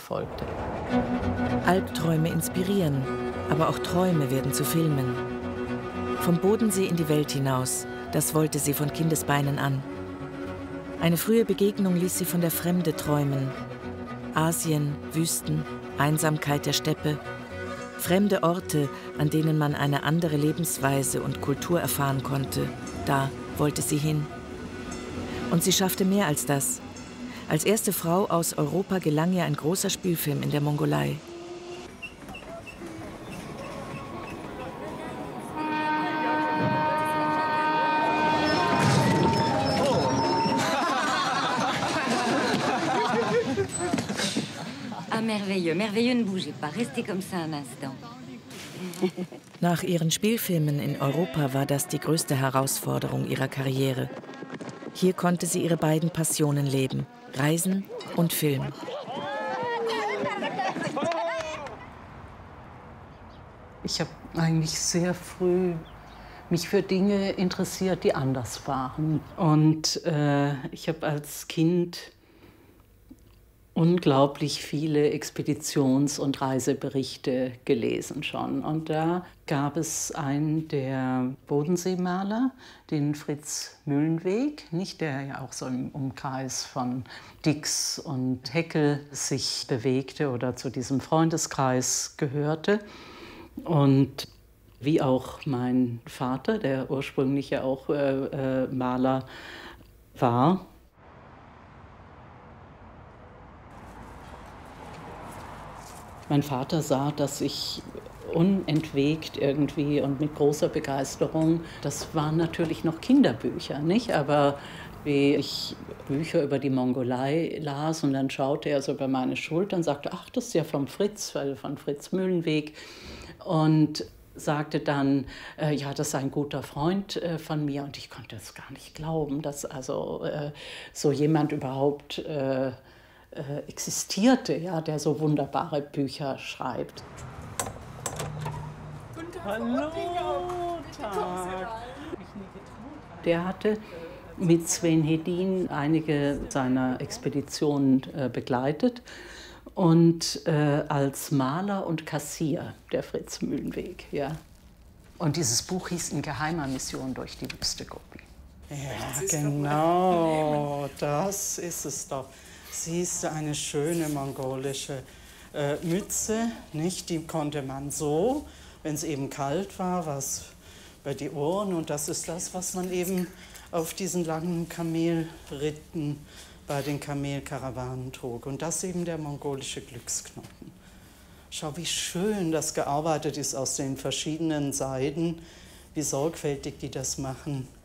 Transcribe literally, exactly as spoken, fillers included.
folgte. Albträume inspirieren, aber auch Träume werden zu Filmen. Vom Bodensee in die Welt hinaus, das wollte sie von Kindesbeinen an. Eine frühe Begegnung ließ sie von der Fremde träumen. Asien, Wüsten, Einsamkeit der Steppe. Fremde Orte, an denen man eine andere Lebensweise und Kultur erfahren konnte. Da wollte sie hin. Und sie schaffte mehr als das. Als erste Frau aus Europa gelang ihr ein großer Spielfilm in der Mongolei. Nach ihren Spielfilmen in Europa war das die größte Herausforderung ihrer Karriere. Hier konnte sie ihre beiden Passionen leben, Reisen und Film. Ich habe eigentlich sehr früh mich für Dinge interessiert, die anders waren. Und äh, ich habe als Kind unglaublich viele Expeditions- und Reiseberichte gelesen schon. Und da gab es einen der Bodenseemaler, den Fritz Mühlenweg, nicht, der ja auch so im Umkreis von Dix und Heckel sich bewegte oder zu diesem Freundeskreis gehörte. Und wie auch mein Vater, der ursprünglich ja auch äh, äh, Maler war, mein Vater sah, dass ich unentwegt irgendwie und mit großer Begeisterung, das waren natürlich noch Kinderbücher, nicht? Aber wie ich Bücher über die Mongolei las und dann schaute er so über meine Schulter und sagte, ach, das ist ja vom Fritz, also von Fritz Mühlenweg. Und sagte dann, äh, ja, das ist ein guter Freund äh, von mir. Und ich konnte es gar nicht glauben, dass also äh, so jemand überhaupt äh, Äh, existierte, ja, der so wunderbare Bücher schreibt. Guten Tag. Hallo, Tag. Der hatte mit Sven Hedin einige seiner Expeditionen äh, begleitet und äh, als Maler und Kassier, der Fritz Mühlenweg, ja. Und dieses Buch hieß In geheimer Mission durch die Wüste Gobi. Ja, genau, das ist es doch. Siehst du, eine schöne mongolische äh, Mütze, nicht? Die konnte man so, wenn es eben kalt war, was über die Ohren. Und das ist das, was man eben auf diesen langen Kamelritten bei den Kamelkarawanen trug. Und das eben der mongolische Glücksknoten. Schau, wie schön das gearbeitet ist aus den verschiedenen Seiden, wie sorgfältig die das machen.